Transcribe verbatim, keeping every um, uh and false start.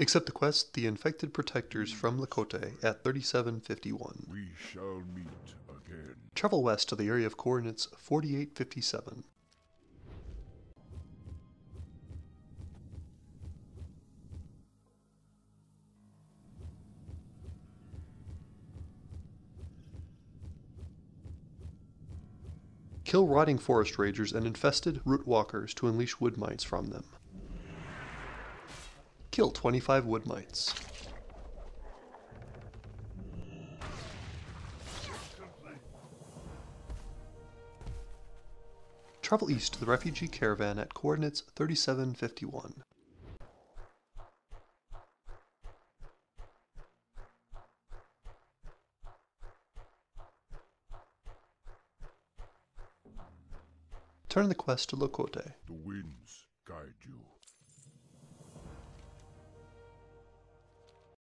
Accept the quest, The Infested Protectors from Lakota at thirty-seven fifty-one. We shall meet again. Travel west to the area of coordinates forty-eight fifty-seven. Kill Rotting Forest-Ragers and Infested Root-Walkers to unleash Wood Mites from them. Kill twenty-five Wood Mites. Travel east to the Refugee Caravan at coordinates thirty-seven fifty-one. Turn the quest to Lakota. The winds guide you.